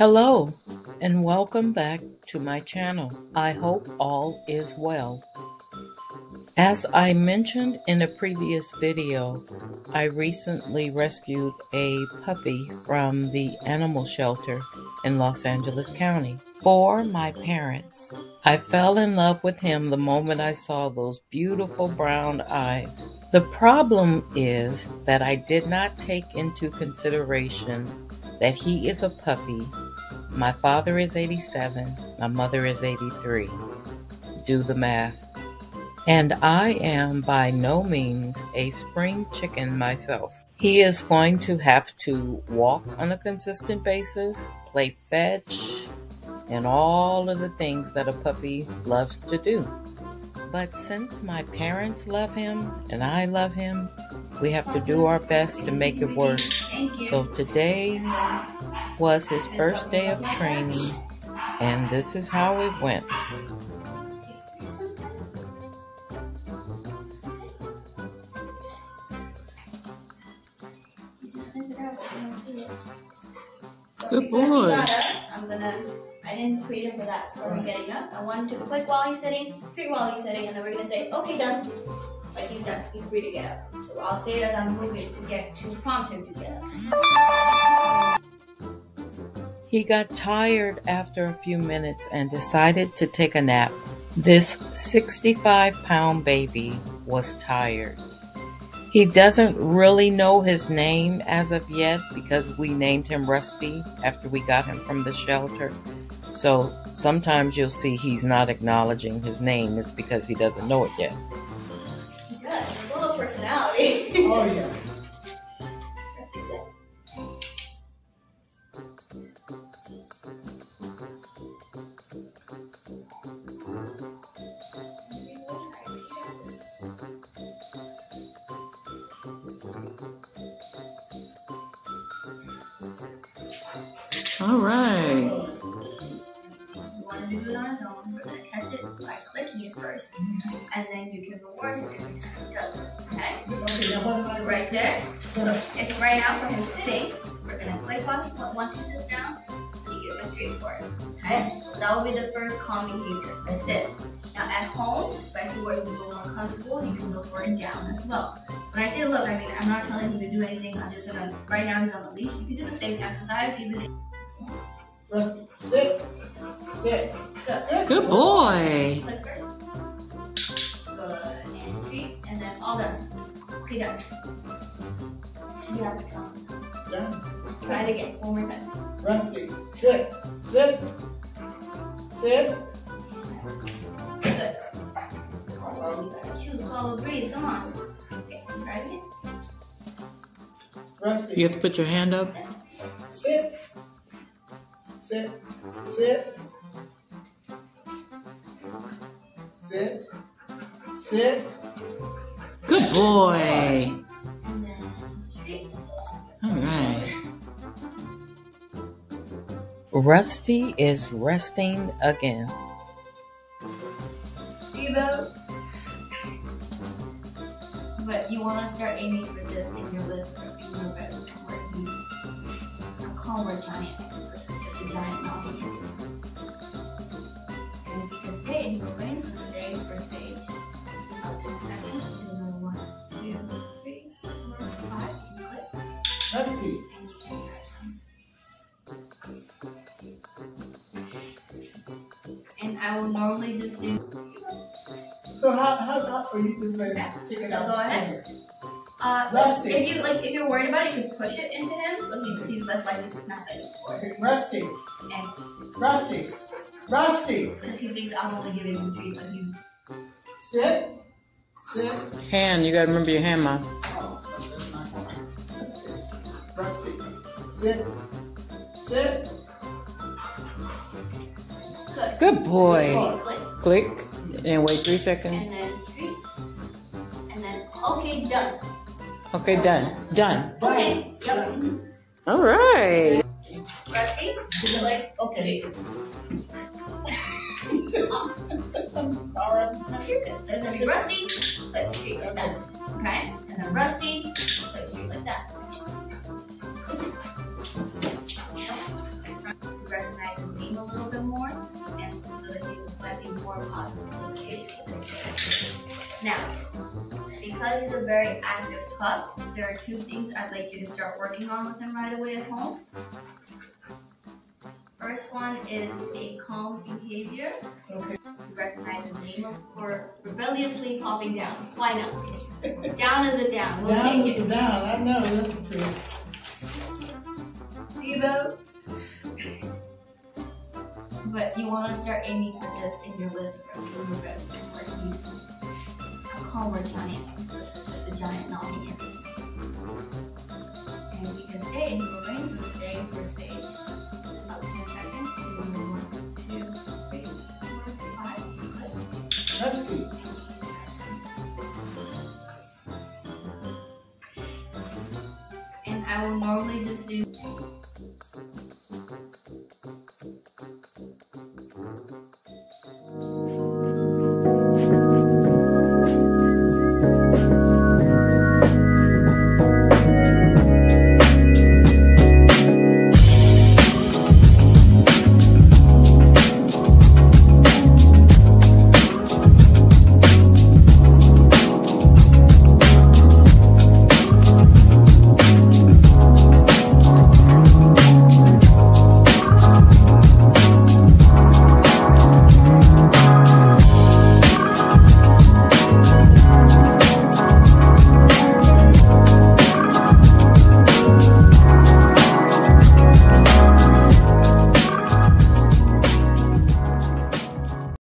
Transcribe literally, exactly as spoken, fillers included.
Hello and welcome back to my channel. I hope all is well. As I mentioned in a previous video, I recently rescued a puppy from the animal shelter in Los Angeles County for my parents. I fell in love with him the moment I saw those beautiful brown eyes. The problem is that I did not take into consideration that he is a puppy. My father is eighty-seven, my mother is eighty-three. Do the math. And I am by no means a spring chicken myself. He is going to have to walk on a consistent basis, play fetch, and all of the things that a puppy loves to do. But since my parents love him and I love him, we have to do our best to make it work. So today was his first day of training, and this is how it went. Good boy. I'm gonna, I didn't treat him for that before we're getting up. I want him to click while he's sitting, treat while he's sitting, and then we're gonna say, okay, done. Like he's done, he's free to get up. So I'll say it as I'm moving to get to prompt him to get up. He got tired after a few minutes and decided to take a nap. This sixty-five pound baby was tired. He doesn't really know his name as of yet because we named him Rusty after we got him from the shelter. So sometimes you'll see he's not acknowledging his name. It's because he doesn't know it yet. Good. His little personality. Oh, yeah. Rusty, sit. All right. You want to do it on his own. We're going to catch it by clicking it first, and then you can reward him every time he does it. Okay? So right there. So if right now for him sitting, we're going to click on him. Once he sits down, you give him a treat for it. Okay? So that will be the first calming behavior. That's it. Now at home, especially where he's a little more comfortable, you can go for it down as well. When I say look, I mean I'm not telling him to do anything. I'm just going to, right now he's on the leash. You can do the same exercise even. Rusty, sit, sit. Good. Good boy. Good. And treat, and then all done. Okay, done. You have to tell. Done. Try it again, one more time. Rusty, sit, sit, sit. Good. Oh, you gotta chew, swallow, breathe. Come on. Okay, try it again. Rusty. You have to put your hand up. Sit. Sit. Sit, sit, sit, sit. Good boy. And then treat. All right. Rusty is resting again. See though? But you want to start aiming for this in your living room, in your bedroom, where he's a calmer giant. Giant monkey. And if you can stay in your brain for stay for say up to a second, you know, one, two, three, four, five, you click. Rusty. And you can catch them. And I will normally just do. So how how about for you just like yeah. Take it so out. Go ahead. Uh, Rusty. If you like, if you're worried about it, you can push it into him, so he, he's less likely to snap at you. Rusty. And Rusty. Rusty. Because he thinks I'm only giving him treats, so he's sit, sit. Hand. You gotta remember your hand, Mom. Oh, that's not right. Rusty. Sit, sit. Good. Good boy. Click. Click. And wait three seconds. And then treat. And then okay, done. Okay, done. Done. Okay, yep. All right. Rusty, like, okay. Awesome. All right. Now you're good. There's going to be Rusty, let's treat like that. Okay? And then Rusty, let's treat like that. and I can think a little bit more, and so that it is slightly more positive association with this. Now, because he's a very active pup, there are two things I'd like you to start working on with him right away at home. First one is a calm behavior. Okay. You recognize the name of or rebelliously popping down. Why not? Down is a down. We'll down is a down. I know. That's the truth. See though? But you want to start aiming for this in your living room, in your bedroom, where he's a calmer giant. This is just a giant knocking everything. And we can stay, and we're going to stay for say. Rusty. And I will normally just do